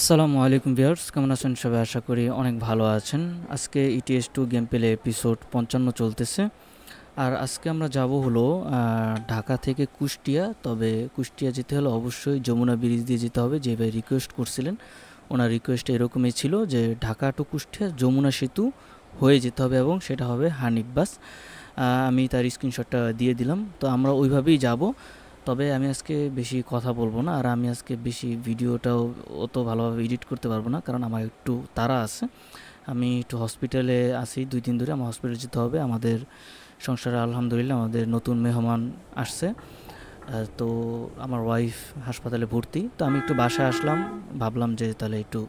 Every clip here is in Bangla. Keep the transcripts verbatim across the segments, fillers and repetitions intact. আসসালামু আলাইকুম ভিউয়ার্স, কেমন আছেন সবাই? আশা করি অনেক ভালো আছেন। আজকে ETS two game play episode পঞ্চান্ন চলতেছে, আর আজকে আমরা যাব হলো ঢাকা থেকে কুষ্টিয়া। তবে কুষ্টিয়া যেতে হলে অবশ্যই যমুনা ব্রিজ দিয়ে যেতে হবে, যে ভাই রিকোয়েস্ট করছিলেন। ওনার রিকোয়েস্ট এরকমই ছিল যে ঢাকা টু কুষ্টিয়া যমুনা সেতু হয়ে যেতে হবে, এবং সেটা হবে হানিফ বাস। আমি তার স্ক্রিনশটটা দিয়ে দিলাম। তো আমরা ওইভাবেই যাব। তবে আমি আজকে বেশি কথা বলবো না, আর আমি আজকে বেশি ভিডিওটাও অত ভালোভাবে এডিট করতে পারবো না, কারণ আমার একটু তাড়া আছে। আমি একটু হসপিটালে আছি দুই দিন ধরে, আমার হসপিটালে যেতে হবে। আমাদের সংসারে আলহামদুলিল্লাহ আমাদের নতুন মেহমান আসছে, তো আমার ওয়াইফ হাসপাতালে ভর্তি। তো আমি একটু বাসায় আসলাম, ভাবলাম যে তাহলে একটু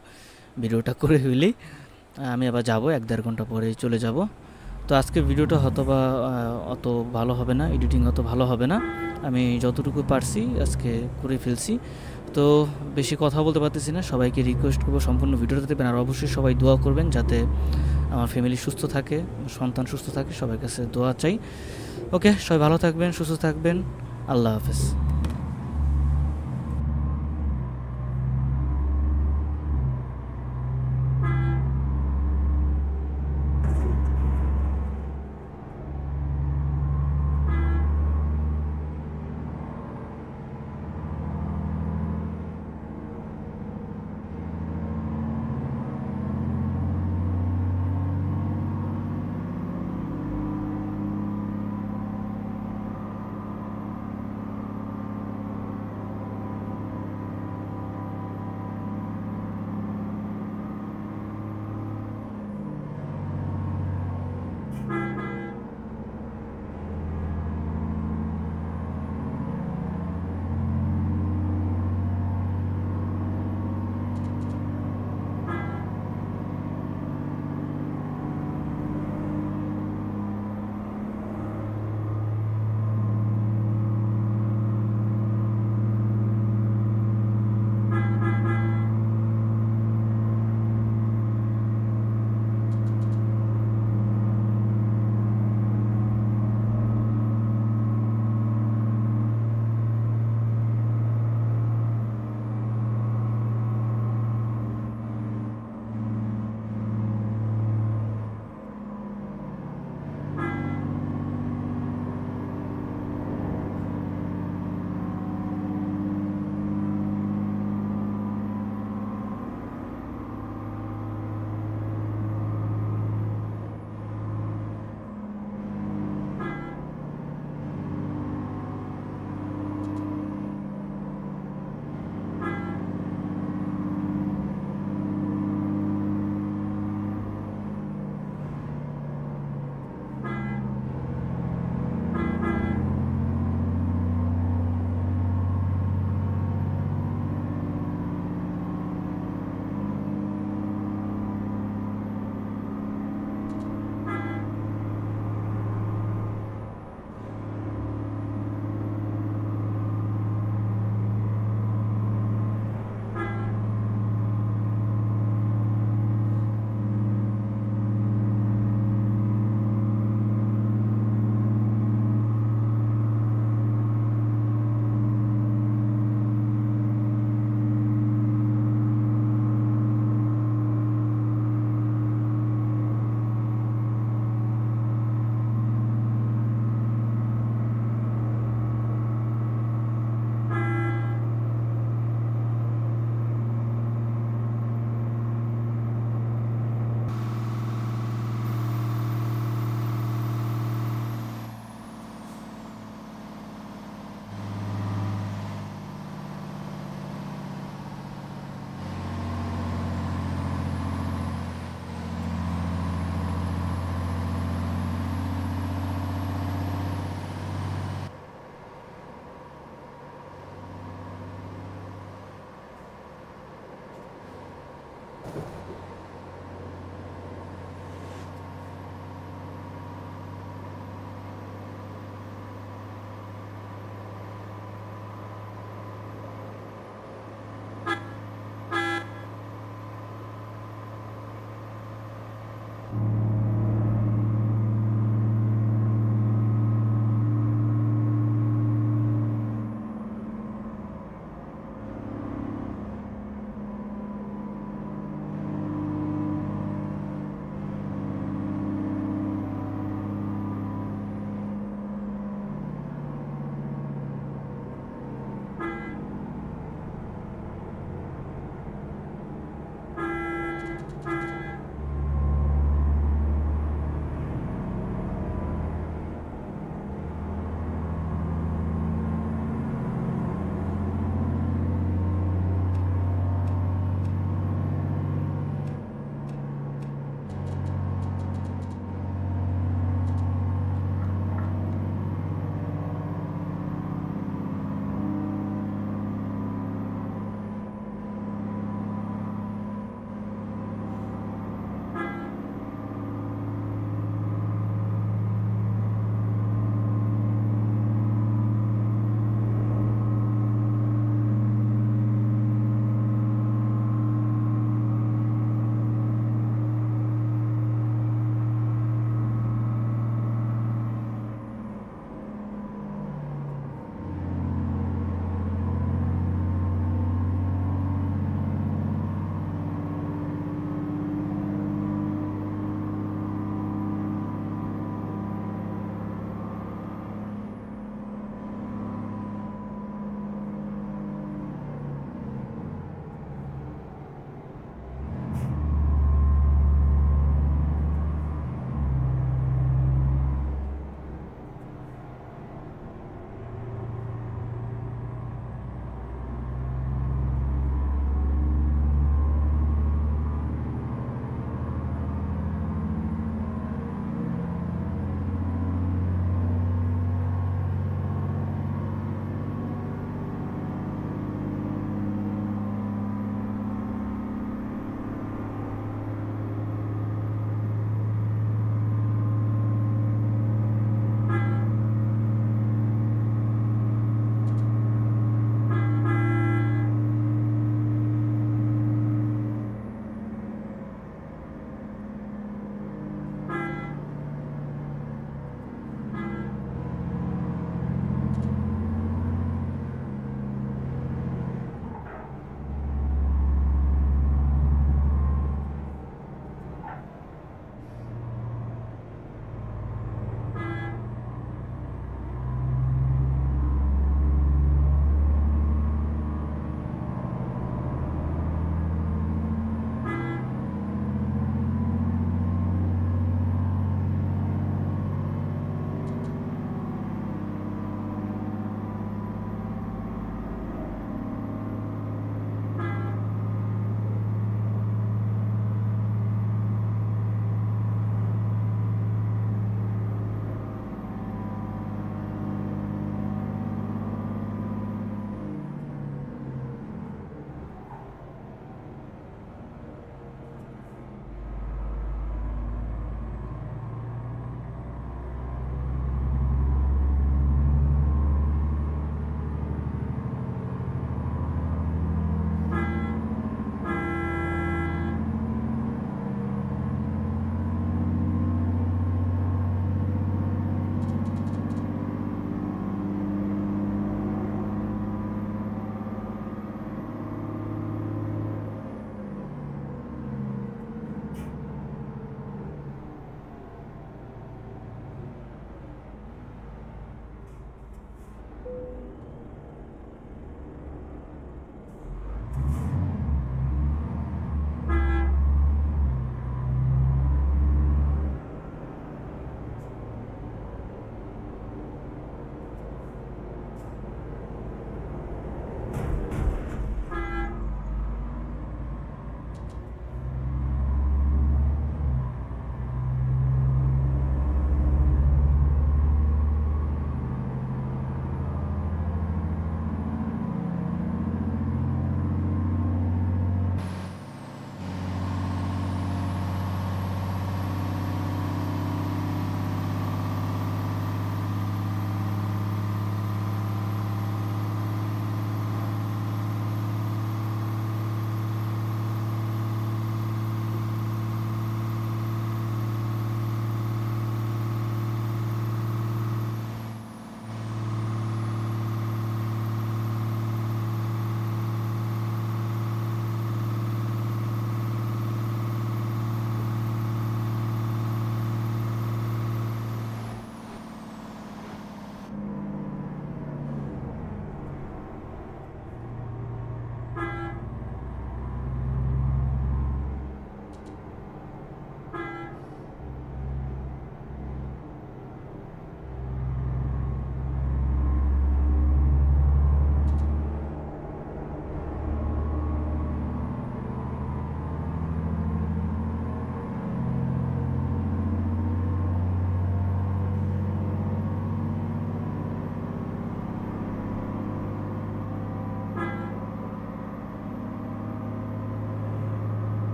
ভিডিওটা করে হইলেই আমি আবার যাব, এক দেড় ঘন্টা পরে চলে যাব। তো আজকের ভিডিওটা হয়তোবা অত ভালো হবে না, এডিটিং অত ভালো হবে না। আমি যতটুকু পারছি আজকে করে ফেলছি। তো বেশি কথা বলতে পারতেছি না। সবাইকে রিকোয়েস্ট করবো সম্পূর্ণ ভিডিওটা দেখবেন, আর অবশ্যই সবাই দোয়া করবেন যাতে আমার ফ্যামিলি সুস্থ থাকে, সন্তান সুস্থ থাকে। সবার কাছে দোয়া চাই। ওকে, সবাই ভালো থাকবেন, সুস্থ থাকবেন। আল্লাহ হাফেজ।